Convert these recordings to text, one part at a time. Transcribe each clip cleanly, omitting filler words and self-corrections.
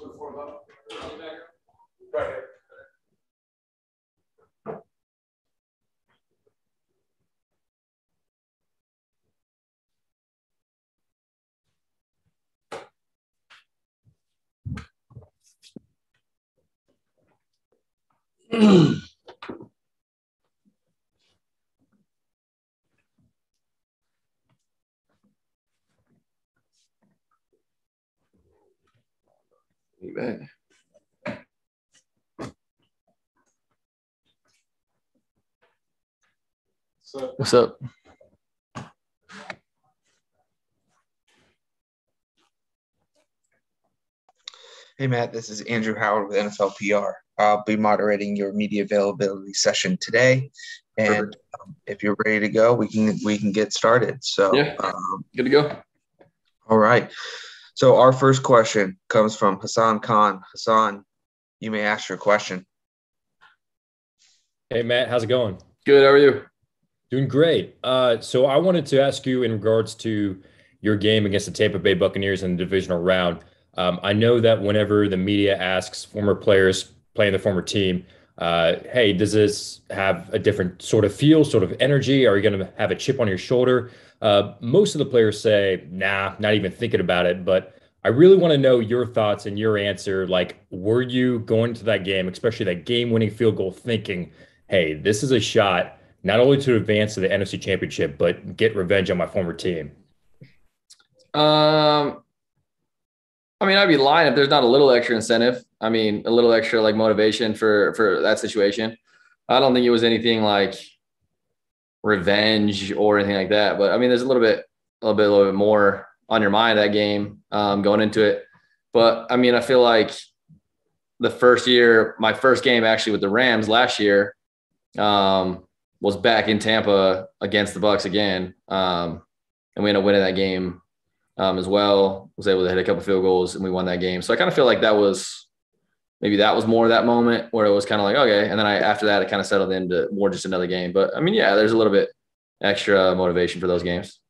Sort of form up. Right here. Amen. So, what's up? Hey, Matt, this is Andrew Howard with NFL PR. I'll be moderating your media availability session today, and if you're ready to go, we can get started. So yeah, good to go. All right. So our first question comes from Hassan Khan. Hassan, you may ask your question. Hey, Matt, how's it going? Good. How are you? Doing great. So I wanted to ask you in regards to your game against the Tampa Bay Buccaneers in the divisional round. I know that whenever the media asks former players playing the former team, hey, does this have a different sort of feel, sort of energy? Are you going to have a chip on your shoulder? Most of the players say, nah, not even thinking about it. But I really want to know your thoughts and your answer. Like, were you going to that game, especially that game-winning field goal, thinking, hey, this is a shot not only to advance to the NFC Championship, but get revenge on my former team? I mean, I'd be lying if there's not a little extra incentive. I mean, a little extra like motivation for that situation. I don't think it was anything like revenge or anything like that. But I mean, there's a little bit more on your mind that game going into it. But I mean, I feel like the first year, my first game actually with the Rams last year was back in Tampa against the Bucs again, and we ended up winning that game. As well, was able to hit a couple field goals and we won that game. So I kind of feel like that was more that moment where it was kind of like, okay. And then after that, it kind of settled into more just another game. But I mean, yeah, there's a little bit extra motivation for those games.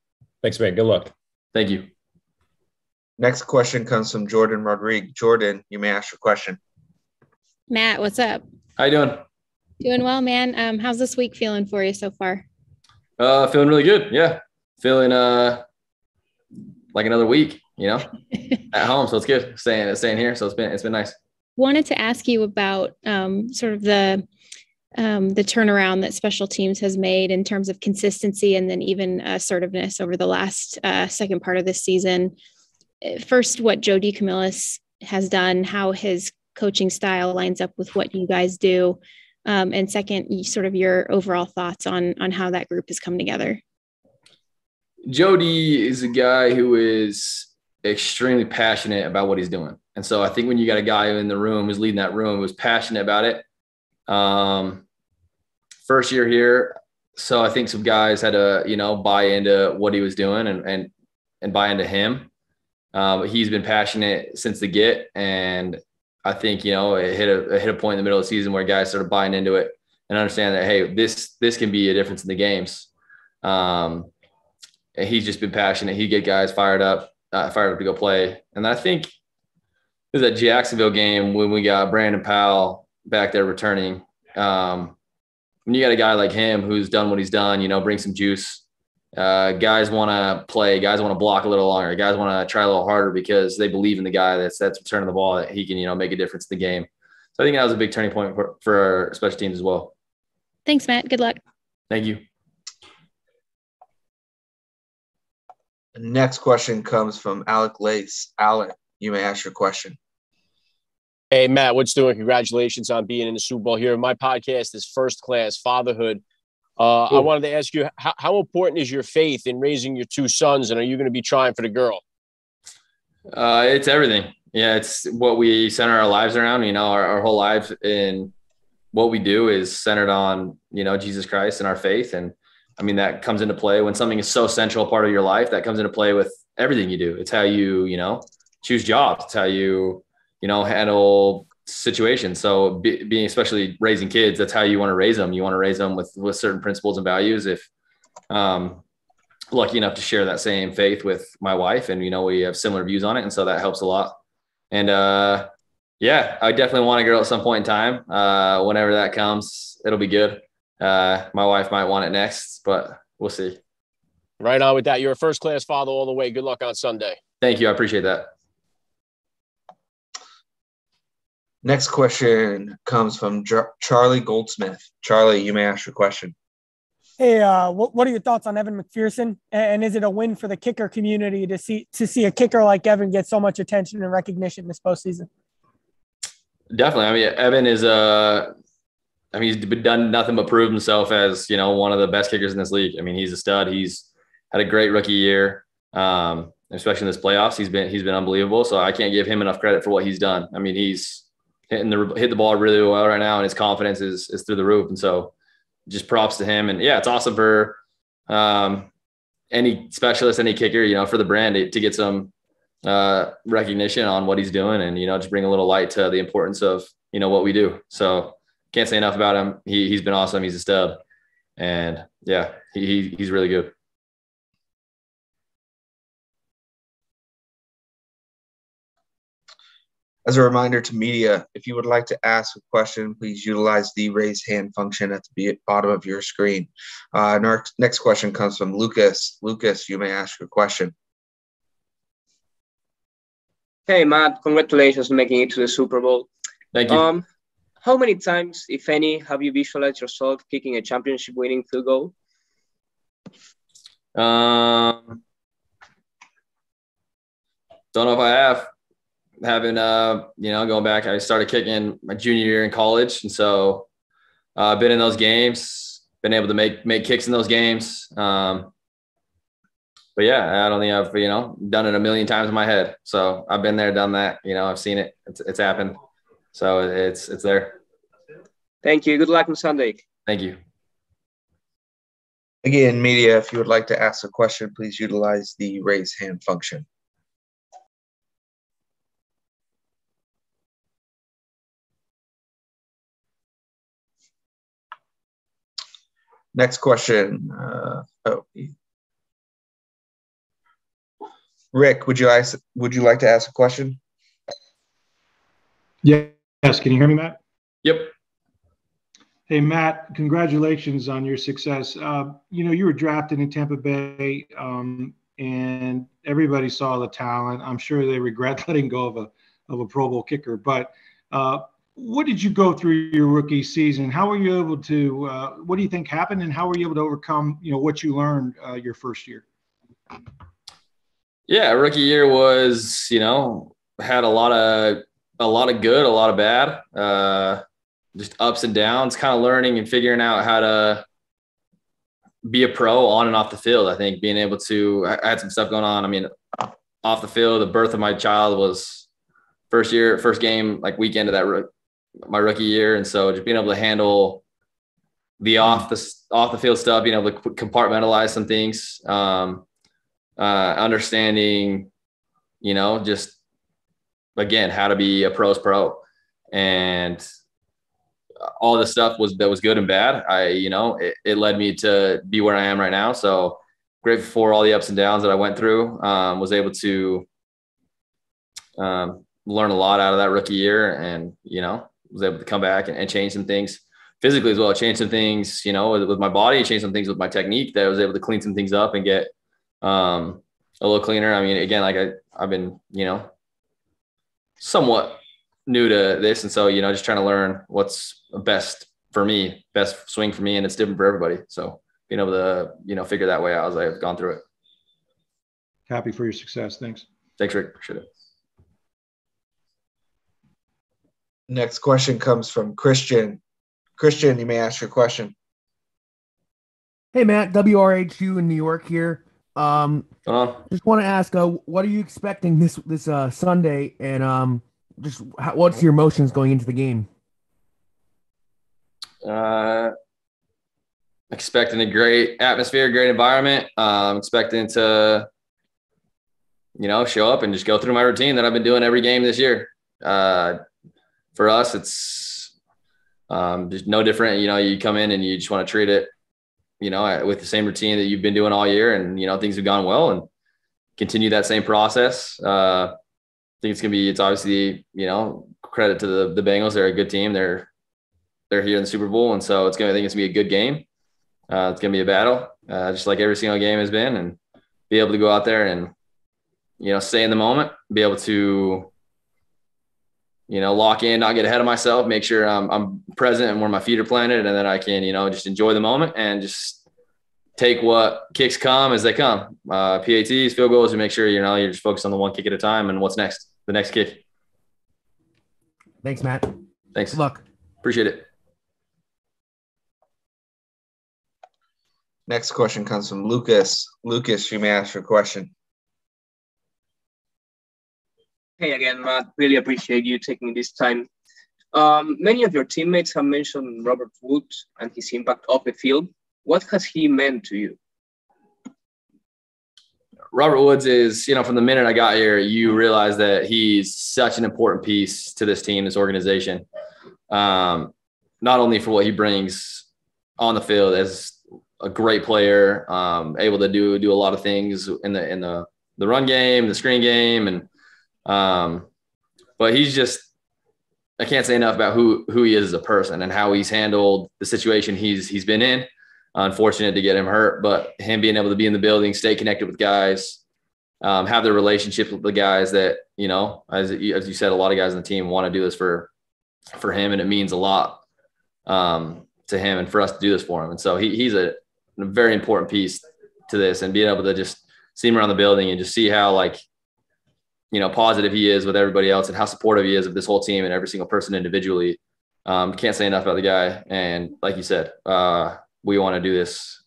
Thanks, man. Good luck. Thank you. Next question comes from Jordan Rodrigue. Jordan, you may ask your question. Matt, what's up? How you doing? Doing well, man. How's this week feeling for you so far? Feeling really good. Yeah. Feeling, like another week, you know, at home. So it's good staying here. So it's been nice. Wanted to ask you about sort of the turnaround that special teams has made in terms of consistency and then even assertiveness over the last second part of this season. First, what Jody Camillus has done, how his coaching style lines up with what you guys do. And second, sort of your overall thoughts on how that group has come together. Jody is a guy who is extremely passionate about what he's doing. And so I think when you got a guy in the room who's leading that room, who's passionate about it, first year here. So I think some guys had to, you know, buy into what he was doing and buy into him. He's been passionate since the get. And I think, you know, it hit a point in the middle of the season where guys started buying into it and understand that, hey, this can be a difference in the games. He's just been passionate. He'd get guys fired up to go play. And I think it was that Jacksonville game when we got Brandon Powell back there returning. When you got a guy like him who's done what he's done, you know, bring some juice. Guys want to play. Guys want to block a little longer. Guys want to try a little harder because they believe in the guy that's returning the ball, that he can, you know, make a difference in the game. So I think that was a big turning point for our special teams as well. Thanks, Matt. Good luck. Thank you. The next question comes from Alec Lace. Alec, you may ask your question. Hey, Matt, what's doing? Congratulations on being in the Super Bowl here. My podcast is First Class Fatherhood. I wanted to ask you, how important is your faith in raising your two sons, and are you going to be trying for the girl? It's everything. Yeah, it's what we center our lives around. You know, our whole lives and what we do is centered on, you know, Jesus Christ and our faith. And I mean, that comes into play when something is so central part of your life. That comes into play with everything you do. It's how you, you know, choose jobs. It's how you, you know, handle situations. So being, especially raising kids, that's how you want to raise them. You want to raise them with certain principles and values. If lucky enough to share that same faith with my wife, and, you know, we have similar views on it. And so that helps a lot. And Yeah, I definitely want a girl at some point in time. Whenever that comes, it'll be good. My wife might want it next, but we'll see. Right on with that. You're a first-class father all the way. Good luck on Sunday. Thank you. I appreciate that. Next question comes from Charlie Goldsmith. Charlie, you may ask your question. Hey, what are your thoughts on Evan McPherson? And is it a win for the kicker community to see a kicker like Evan get so much attention and recognition this postseason? Definitely. I mean, Evan is he's done nothing but prove himself as, you know, one of the best kickers in this league. I mean, he's a stud. He's had a great rookie year, especially in this playoffs. He's been unbelievable. So I can't give him enough credit for what he's done. I mean, he's hit the ball really well right now, and his confidence is through the roof. And so, just props to him. And yeah, it's awesome for any specialist, any kicker, you know, for the brand to get some recognition on what he's doing, and, you know, just bring a little light to the importance of, you know, what we do. So can't say enough about him. He's been awesome. He's a stud. And yeah, he's really good. As a reminder to media, if you would like to ask a question, please utilize the raise hand function at the bottom of your screen. And our next question comes from Lucas. Lucas, you may ask your question. Hey, Matt, congratulations on making it to the Super Bowl. Thank you. How many times, if any, have you visualized yourself kicking a championship-winning field goal? Don't know if I have. Having, going back, I started kicking my junior year in college. And so I've been in those games, been able to make kicks in those games. But yeah, I don't think I've, done it a million times in my head. So I've been there, done that, I've seen it, it's happened. So it's there. Thank you. Good luck on Sunday. Thank you. Again, media, if you would like to ask a question, please utilize the raise hand function. Next question. Rick, would you like to ask a question? Yes. Can you hear me, Matt? Yep. Hey, Matt, congratulations on your success. You were drafted in Tampa Bay, and everybody saw the talent. I'm sure they regret letting go of a Pro Bowl kicker, but what did you go through your rookie season? How were you able to what do you think happened, and how were you able to overcome, what you learned your first year? Yeah, rookie year was, had a lot of good, a lot of bad, just ups and downs, kind of learning and figuring out how to be a pro on and off the field. I think being able to – I had some stuff going on. I mean, off the field, the birth of my child was first game, like weekend of that my rookie year. And so just being able to handle the off the field stuff, being able to compartmentalize some things, understanding, just again, how to be a pro's pro, and all the stuff that was good and bad. It led me to be where I am right now. So grateful for all the ups and downs that I went through, was able to, learn a lot out of that rookie year, and, was able to come back and change some things physically as well. I changed some things, with my body, I changed some things with my technique, that I was able to clean some things up and get a little cleaner. I mean, again, like I've been, somewhat new to this. And so, just trying to learn what's best for me, best swing for me. And it's different for everybody. So being able to, figure that way out as I've gone through it. Happy for your success. Thanks. Thanks, Rick. Appreciate it. Next question comes from Christian. Christian, you may ask your question. Hey, Matt, WRHU in New York here. Just want to ask, what are you expecting this Sunday, and just what's your emotions going into the game? Expecting a great atmosphere, great environment. Expecting to, show up and just go through my routine that I've been doing every game this year. For us, it's just no different. You come in and you just want to treat it, with the same routine that you've been doing all year, and, things have gone well, and continue that same process. think it's going to be, it's obviously, you know, credit to the Bengals. They're a good team. They're here in the Super Bowl. And so I think it's going to be a good game. It's going to be a battle, just like every single game has been, and be able to go out there and, you know, stay in the moment, be able to, you know, lock in, not get ahead of myself, make sure I'm present and where my feet are planted. And then I can, you know, just enjoy the moment and just take what kicks come as they come. PATs, field goals, and make sure, you know, you're just focused on the one kick at a time and what's next, the next kick. Thanks, Matt. Thanks. Good luck. Appreciate it. Next question comes from Lucas. Lucas, you may ask your question. Hey again, Matt. Really appreciate you taking this time. Many of your teammates have mentioned Robert Woods and his impact off the field. What has he meant to you? Robert Woods is, you know, from the minute I got here, you realize that he's such an important piece to this team, this organization. Not only for what he brings on the field as a great player, able to do a lot of things in the run game, the screen game, and but he's just, I can't say enough about who he is as a person and how he's handled the situation he's been in. Unfortunate to get him hurt, but him being able to be in the building, stay connected with guys, have the relationship with the guys that, you know, as you said, a lot of guys on the team want to do this for him, and it means a lot to him and for us to do this for him. And so he's a very important piece to this, and being able to just see him around the building and just see how, like, you know, positive he is with everybody else and how supportive he is of this whole team and every single person individually. Can't say enough about the guy. And like you said, we want to do this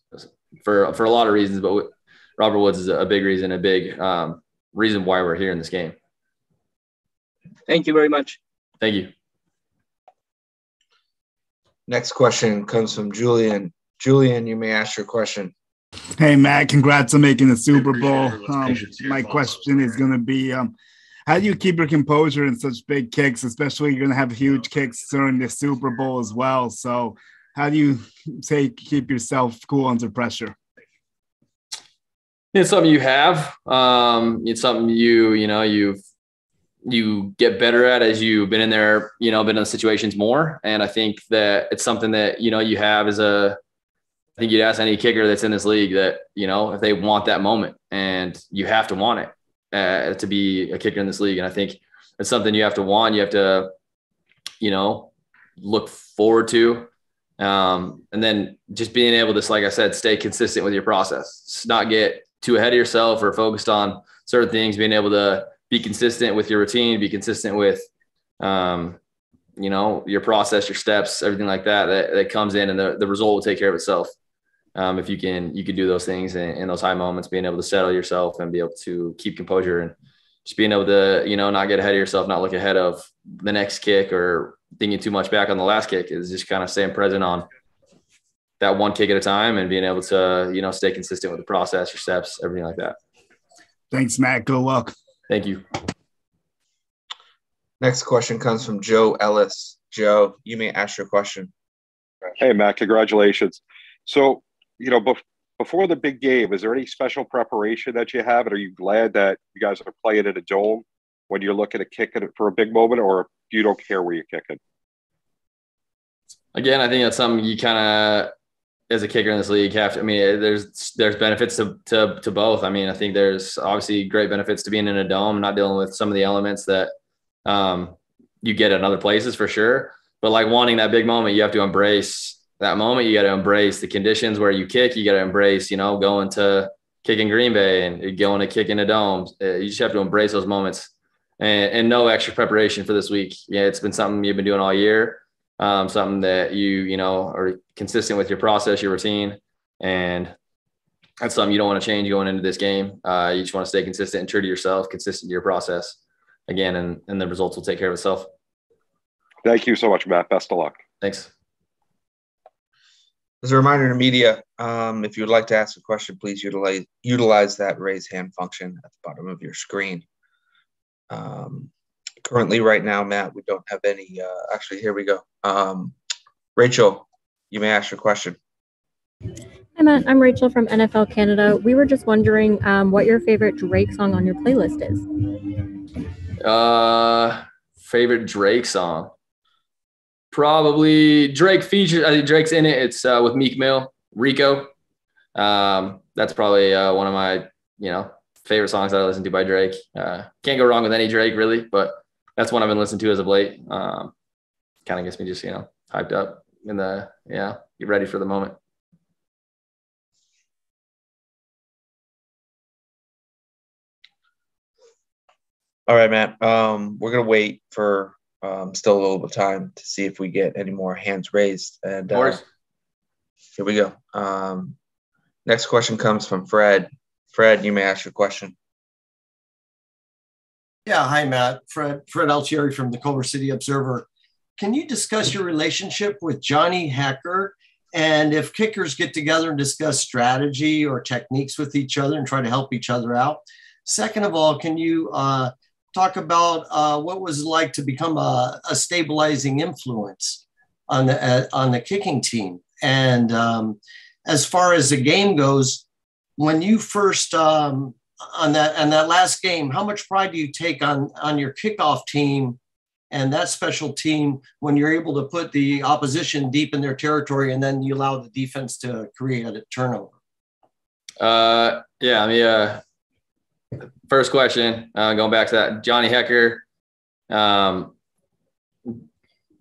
for a lot of reasons, but Robert Woods is a big reason, a big reason why we're here in this game. Thank you very much. Thank you. Next question comes from Julian. Julian, you may ask your question. Hey, Matt, congrats on making the Super Bowl. My question is going to be, how do you keep your composure in such big kicks, especially you're going to have huge kicks during the Super Bowl as well? So how do you keep yourself cool under pressure? It's something you have. It's something you get better at as you've been in there, you know, been in situations more. And I think that it's something that, you know, you have as a, I think you'd ask any kicker that's in this league that, you know, if they want that moment, and you have to want it to be a kicker in this league. And I think it's something you have to want, you have to, you know, look forward to. And then just being able to, like I said, stay consistent with your process, just not get too ahead of yourself or focused on certain things, being able to be consistent with your routine, be consistent with, you know, your process, your steps, everything like that comes in, and the result will take care of itself. If you can do those things in those high moments, being able to settle yourself and be able to keep composure and just being able to, you know, not get ahead of yourself, not look ahead of the next kick or thinking too much back on the last kick, is just kind of staying present on that one kick at a time and being able to, you know, stay consistent with the process, your steps, everything like that. Thanks, Matt. Good luck. Thank you. Next question comes from Joe Ellis. Joe, you may ask your question. Hey, Matt, congratulations. So, you know, before the big game, is there any special preparation that you have? And are you glad that you guys are playing in a dome when you're looking to kick it for a big moment, or you don't care where you're kicking? Again, I think that's something you kind of, as a kicker in this league, have to, I mean, there's benefits to both. I mean, I think there's obviously great benefits to being in a dome, not dealing with some of the elements that you get in other places for sure. But like wanting that big moment, you have to embrace that moment. You got to embrace the conditions where you kick. You got to embrace, you know, going to kick in Green Bay and going to kick in a dome. You just have to embrace those moments, and no extra preparation for this week. Yeah, it's been something you've been doing all year. Something that you know, are consistent with your process, your routine, and that's something you don't want to change going into this game. You just want to stay consistent and true to yourself, consistent to your process. Again, and the results will take care of itself. Thank you so much, Matt. Best of luck. Thanks. As a reminder to media, if you would like to ask a question, please utilize that raise hand function at the bottom of your screen. Currently, right now, Matt, we don't have any. Actually, here we go. Rachel, you may ask your question. Hi, Matt. I'm Rachel from NFL Canada. We were just wondering what your favorite Drake song on your playlist is. Favorite Drake song? Probably Drake feature. I think Drake's in it. It's with Meek Mill, Rico. That's probably one of my, favorite songs that I listen to by Drake. Can't go wrong with any Drake really, but that's one I've been listening to as of late. Kind of gets me just, hyped up in the, get ready for the moment. All right, Matt, we're going to wait for still a little bit of time to see if we get any more hands raised. And here we go. Next question comes from Fred. Fred, you may ask your question. Yeah, hi, Matt. Fred Altieri from the Culver City Observer. Can you discuss your relationship with Johnny Hecker and if kickers get together and discuss strategy or techniques with each other and try to help each other out? Second of all, can you talk about what was it like to become a stabilizing influence on the kicking team? And as far as the game goes, when you first on that last game, how much pride do you take on your kickoff team and that special team when you're able to put the opposition deep in their territory and then you allow the defense to create a turnover? First question, going back to that, Johnny Hecker,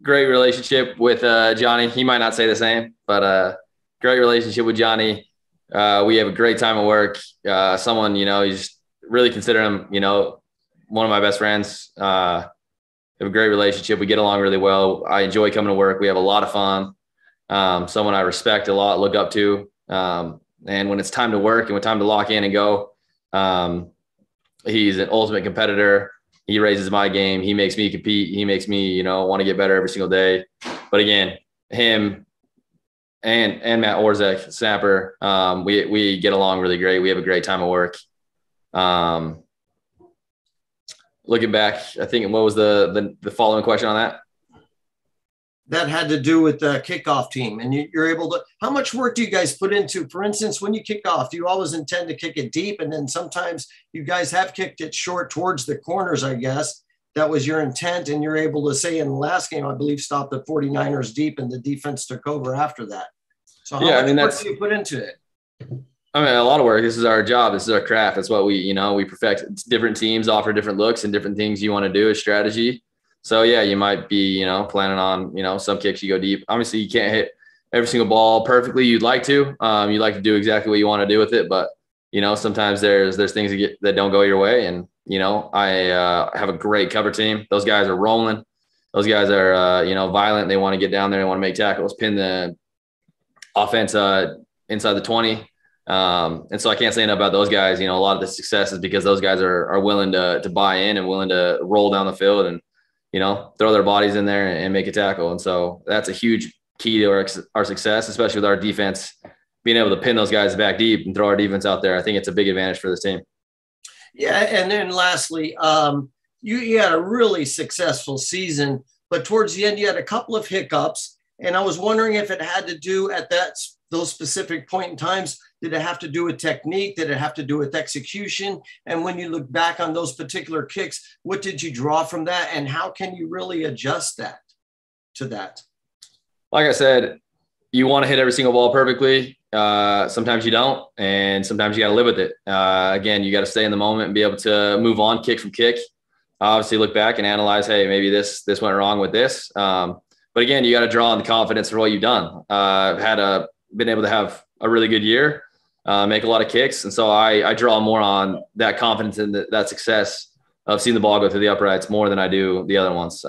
great relationship with Johnny. He might not say the same, but great relationship with Johnny. We have a great time at work. Someone, you just really consider him, one of my best friends. We have a great relationship. We get along really well. I enjoy coming to work. We have a lot of fun. Someone I respect a lot, look up to. And when it's time to work and when time to lock in and go, he's an ultimate competitor. He raises my game. He makes me compete. He makes me, want to get better every single day. But again, him and Matt Orzek, snapper, we get along really great. We have a great time at work. Looking back, I think what was the following question on that? That had to do with the kickoff team. And you're able to, how much work do you guys put into, for instance, when you kick off, do you always intend to kick it deep? And then sometimes you guys have kicked it short towards the corners, I guess. That was your intent. And you're able to say in the last game, I believe, stop the 49ers deep and the defense took over after that. So how much work do you put into it? A lot of work. This is our job. This is our craft. That's what we, we perfect. It's different teams offer different looks and different things you want to do as strategy. So, you might be, planning on, some kicks you go deep. Obviously, you can't hit every single ball perfectly. You'd like to. You'd like to do exactly what you want to do with it. But, sometimes there's things that don't go your way. And, I have a great cover team. Those guys are rolling. Those guys are, violent. They want to get down there. They want to make tackles, pin the offense inside the 20. And so I can't say enough about those guys. A lot of the success is because those guys are willing to buy in and willing to roll down the field and, throw their bodies in there and make a tackle. And so that's a huge key to our success, especially with our defense, being able to pin those guys back deep and throw our defense out there. I think it's a big advantage for this team. Yeah. And then lastly, you had a really successful season, but towards the end, you had a couple of hiccups. And I was wondering if it had to do at those specific point in times, did it have to do with technique? Did it have to do with execution? And when you look back on those particular kicks, what did you draw from that? And how can you really adjust that to that? Like I said, you want to hit every single ball perfectly. Sometimes you don't. And sometimes you got to live with it. Again, you got to stay in the moment and be able to move on kick from kick. Obviously look back and analyze, hey, maybe this went wrong with this. But again, you got to draw on the confidence of what you've done. I've been able to have a really good year, make a lot of kicks. And so I draw more on that confidence and that success of seeing the ball go through the uprights more than I do the other ones.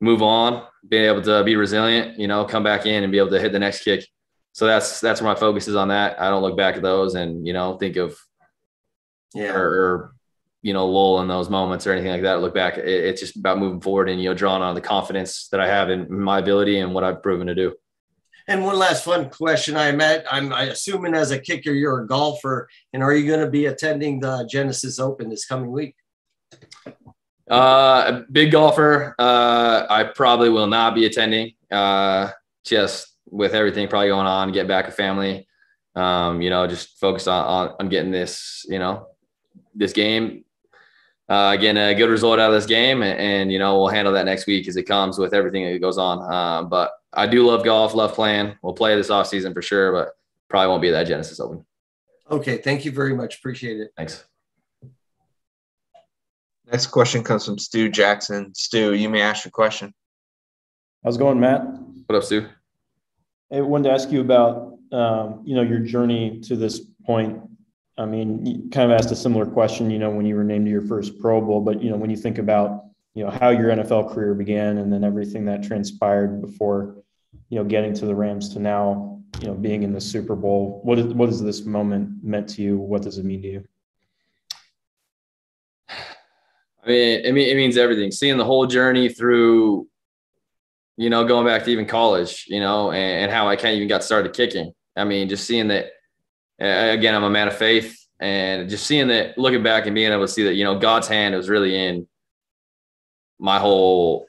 Move on, being able to be resilient, come back in and be able to hit the next kick. So that's where my focus is on that. I don't look back at those and, think of, lull in those moments or anything like that. I look back. It's just about moving forward and, drawing on the confidence that I have in my ability and what I've proven to do. And one last fun question. I'm assuming as a kicker, you're a golfer, and are you going to be attending the Genesis Open this coming week? A big golfer. I probably will not be attending, just with everything probably going on, get back a family, just focus on getting this, this game Again, a good result out of this game, and you know, we'll handle that next week as it comes with everything that goes on. But I do love golf, love playing. We'll play this off season for sure, but probably won't be that Genesis Open. Okay, thank you very much. Appreciate it. Thanks. Next question comes from Stu Jackson. Stu, you may ask your question. How's it going, Matt? What up, Stu? I wanted to ask you about, you know, your journey to this point. I mean, you kind of asked a similar question, you know, when you were named to your first Pro Bowl, but, you know, when you think about, you know, how your NFL career began and then everything that transpired before, you know, getting to the Rams to now, you know, being in the Super Bowl, what is this moment meant to you? What does it mean to you? I mean, it means everything. Seeing the whole journey through, you know, going back to even college, you know, and how I kind of even got started kicking. I mean, just seeing that. Again, I'm a man of faith, and just seeing that, looking back and being able to see that, you know, God's hand was really in my whole,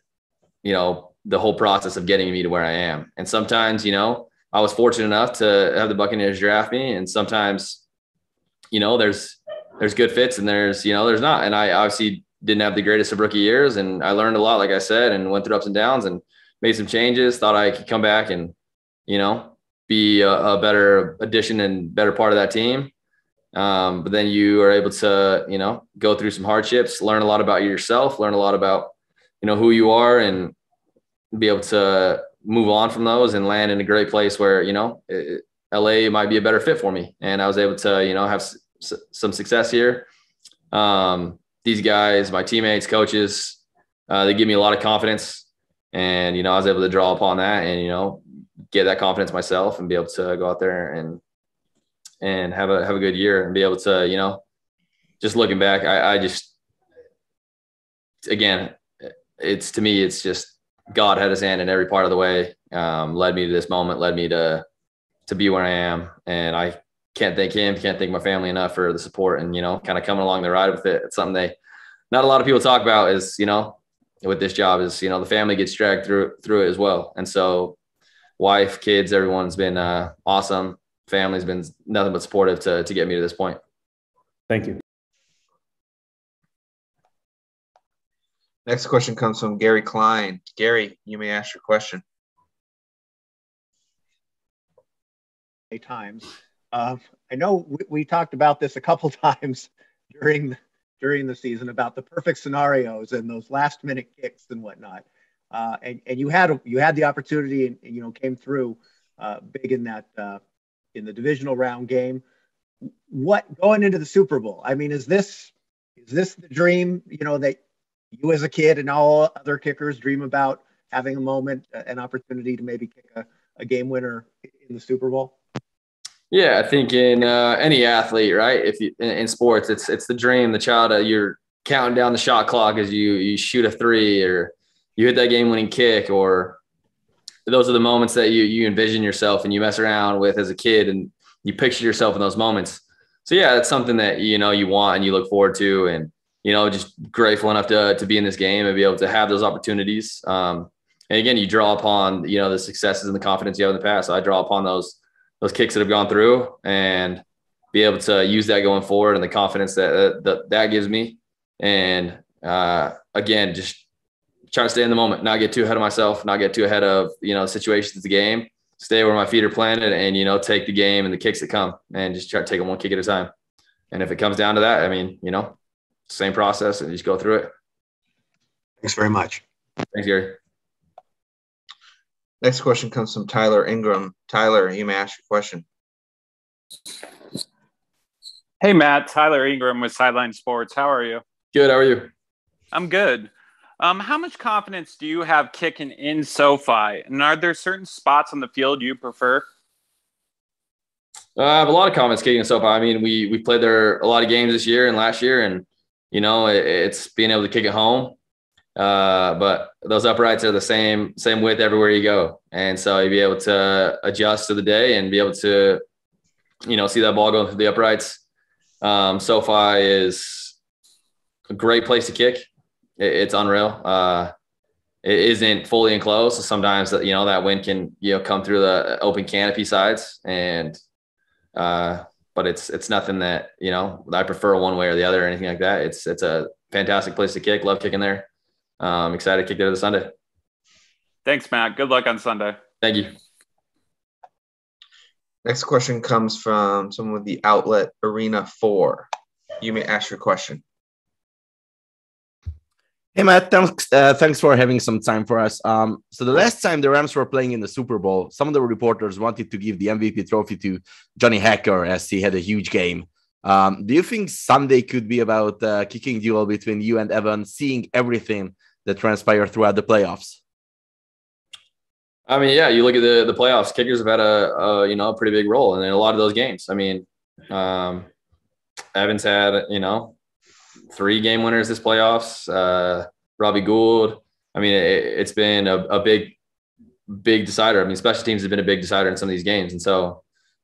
you know, the whole process of getting me to where I am. And sometimes, you know, I was fortunate enough to have the Buccaneers draft me, and sometimes, you know, there's good fits and there's, you know, there's not. And I obviously didn't have the greatest of rookie years, and I learned a lot, like I said, and went through ups and downs and made some changes, thought I could come back and, you know, be a better addition and better part of that team. But then you are able to, you know, go through some hardships, learn a lot about yourself, learn a lot about, you know, who you are, and be able to move on from those and land in a great place where, you know, LA might be a better fit for me. And I was able to, you know, have some success here. These guys, my teammates, coaches, they give me a lot of confidence, and, you know, I was able to draw upon that and, you know, get that confidence myself and be able to go out there and have a good year and be able to, you know, just looking back, I just, again, it's, to me, it's just God had his hand in every part of the way, led me to this moment, led me to be where I am. And I can't thank him, can't thank my family enough for the support and, you know, kind of coming along the ride with it. It's something not a lot of people talk about is, you know, with this job is, you know, the family gets dragged through it as well. And so, wife, kids, everyone's been awesome. Family's been nothing but supportive to get me to this point. Thank you. Next question comes from Gary Klein. Gary, you may ask your question. Many times. I know we talked about this a couple times during the season about the perfect scenarios and those last minute kicks and whatnot. And you had the opportunity and you know, came through big in that in the divisional round game. What going into the Super Bowl? I mean, is this the dream, you know, that you as a kid and all other kickers dream about, having a moment, an opportunity to maybe kick a game winner in the Super Bowl? Yeah, I think in any athlete, right? If you in sports, it's the dream, the child. You're counting down the shot clock as you shoot a three, or you hit that game-winning kick, or those are the moments that you envision yourself and you mess around with as a kid, and you picture yourself in those moments. So yeah, it's something that, you know, you want and you look forward to, and, you know, just grateful enough to be in this game and be able to have those opportunities. And again, you draw upon, you know, the successes and the confidence you have in the past. So I draw upon those kicks that have gone through and be able to use that going forward, and the confidence that gives me. And again, just try to stay in the moment, not get too ahead of myself, not get too ahead of, you know, situations of the game, stay where my feet are planted and, you know, take the game and the kicks that come, and just try to take them one kick at a time. And if it comes down to that, I mean, you know, same process and just go through it. Thanks very much. Thanks, Gary. Next question comes from Tyler Ingram. Tyler, you may ask your question. Hey, Matt. Tyler Ingram with Sideline Sports. How are you? Good. How are you? I'm good. How much confidence do you have kicking in SoFi? And are there certain spots on the field you prefer? I have a lot of confidence kicking in SoFi. I mean, we played there a lot of games this year and last year, and, you know, it's being able to kick it home. But those uprights are the same width everywhere you go. And so you'll be able to adjust to the day and be able to, you know, see that ball going through the uprights. SoFi is a great place to kick. It's unreal. It isn't fully enclosed, so sometimes, you know, that wind can, you know, come through the open canopy sides, and but it's nothing that, you know, I prefer one way or the other or anything like that. It's a fantastic place to kick. Love kicking there. Excited to kick there this Sunday. Thanks, Matt. Good luck on Sunday. Thank you. Next question comes from someone with the outlet Arena 4. You may ask your question. Hey, Matt. Thanks for having some time for us. So the last time the Rams were playing in the Super Bowl, some of the reporters wanted to give the MVP trophy to Johnny Hecker as he had a huge game. Do you think Sunday could be about a kicking duel between you and Evan, seeing everything that transpired throughout the playoffs? I mean, yeah, you look at the playoffs, kickers have had a pretty big role in a lot of those games. I mean, Evan's had, 3 game winners this playoffs, Robbie Gould. I mean, it's been a big decider. I mean, special teams have been a big decider in some of these games. And so,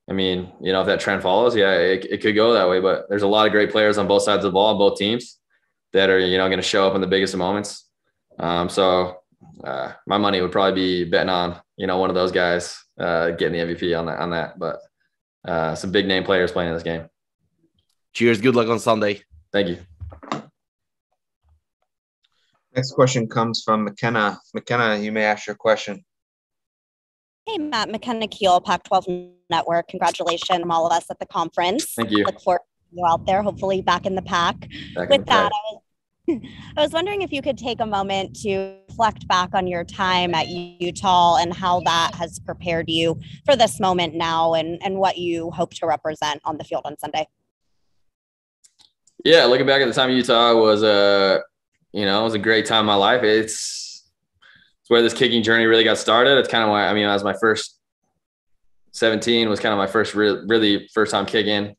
I mean, if that trend follows, yeah, it could go that way. But there's a lot of great players on both sides of the ball, on both teams that are, going to show up in the biggest of moments. My money would probably be betting on, one of those guys getting the MVP on that. But some big name players playing in this game. Cheers. Good luck on Sunday. Thank you. Next question comes from McKenna. McKenna, you may ask your question. Hey, Matt. McKenna Keel, Pac-12 Network. Congratulations from all of us at the conference. Thank you. Look forward to you out there, hopefully back in the pack. I was wondering if you could take a moment to reflect back on your time at Utah and how that has prepared you for this moment now and what you hope to represent on the field on Sunday. Yeah, looking back at the time at Utah was a great time in my life. It's where this kicking journey really got started. It's kind of why, I was my first 17 was kind of my first really first time kicking.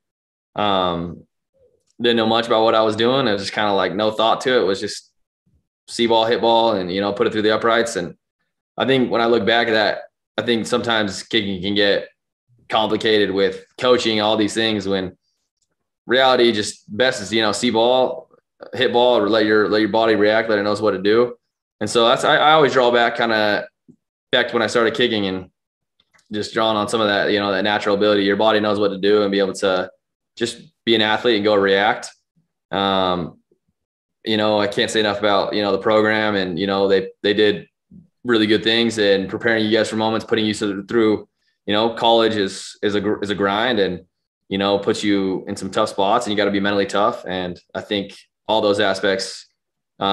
Didn't know much about what I was doing. It was just kind of like no thought to it. It was just see ball, hit ball, and, put it through the uprights. And I think when I look back at that, I think sometimes kicking can get complicated with coaching, all these things, when reality just best is, see ball, hit ball, or let your body react, let it knows what to do. And so that's, I always draw back to when I started kicking and just drawing on some of that, that natural ability. Your body knows what to do and be able to just be an athlete and go react. I can't say enough about, the program and, they did really good things and preparing you guys for moments, putting you through, college is a grind and, puts you in some tough spots and you got to be mentally tough. And I think all those aspects,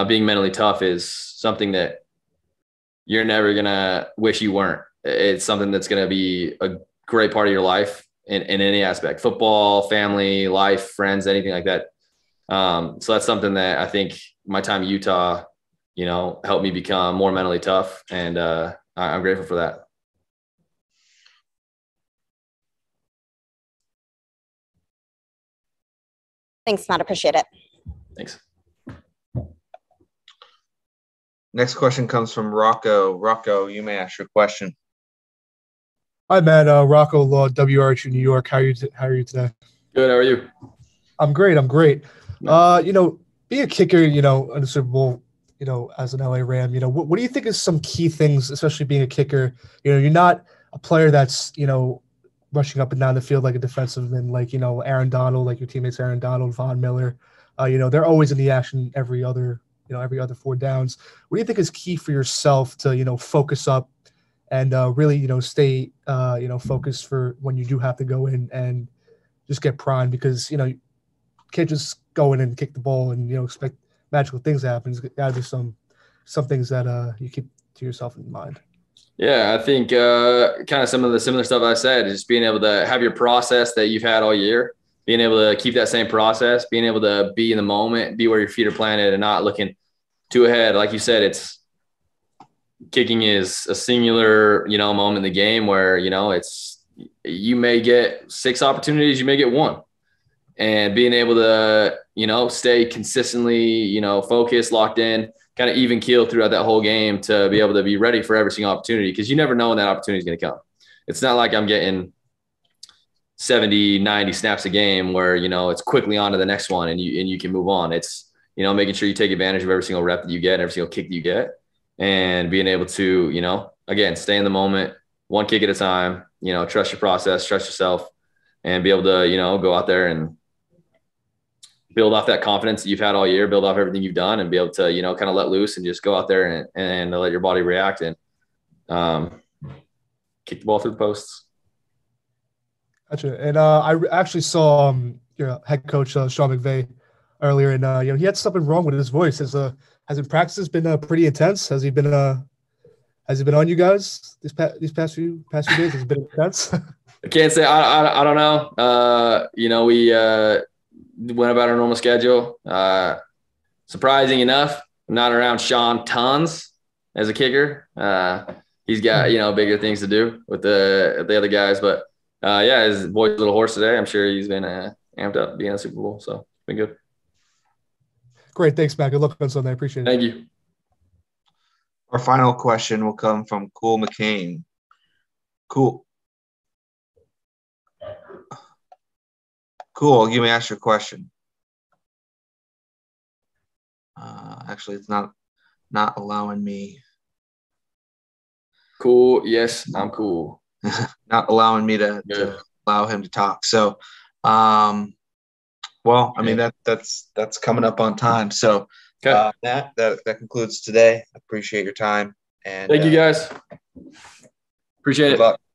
being mentally tough is something that you're never going to wish you weren't. It's something that's going to be a great part of your life. In any aspect, football, family, life, friends, anything like that. So that's something that I think my time in Utah, helped me become more mentally tough. And I'm grateful for that. Thanks, Matt. Appreciate it. Thanks. Next question comes from Rocco. Rocco, you may ask your question. Hi, Matt. Rocco Law, WRHU New York. How are you today? Good. How are you? I'm great. Being a kicker, in the Super Bowl, as an LA Ram, what do you think is some key things, especially being a kicker? You're not a player that's, rushing up and down the field like a defenseman, like, Aaron Donald, like your teammates, Aaron Donald, Von Miller. They're always in the action every other 4 downs. What do you think is key for yourself to, focus up and really, stay, focused for when you do have to go in and just get primed because, you can't just go in and kick the ball and, expect magical things to happen. There's got to be some things that you keep to yourself in mind. Yeah, I think kind of some of the similar stuff I said is just being able to have your process that you've had all year, being able to keep that same process, being able to be in the moment, be where your feet are planted and not looking too ahead. Like you said, kicking is a singular, moment in the game where, you may get 6 opportunities, you may get 1. And being able to, stay consistently, focused, locked in, kind of even keel throughout that whole game to be able to be ready for every single opportunity because you never know when that opportunity is going to come. It's not like I'm getting 70, 90 snaps a game where, it's quickly on to the next one and you can move on. It's, making sure you take advantage of every single rep that you get and every single kick that you get. And being able to, again, stay in the moment, one kick at a time, trust your process, trust yourself, and be able to, you know, go out there and build off that confidence that you've had all year, build off everything you've done, and be able to, you know, kind of let loose and just go out there and let your body react and kick the ball through the posts. Gotcha. And I actually saw head coach Sean McVay earlier, and he had something wrong with his voice. Has in practice been pretty intense? Has he been on you guys these past few days? Has it been intense? I can't say. I don't know. We went about our normal schedule. Surprising enough, I'm not around Sean tons as a kicker. He's got bigger things to do with the other guys, but. His boy's a little horse today. I'm sure he's been amped up being a Super Bowl, so it's been good. Great. Thanks, Matt. Good luck on Sunday. I appreciate it. Thank you. Our final question will come from Cool McCain. Cool. You may ask your question. Actually, it's not allowing me. Cool. Yes, I'm cool. Not allowing me to allow him to talk. So, that's coming up on time. So okay. That concludes today. I appreciate your time. And thank you guys. Appreciate it. Good luck.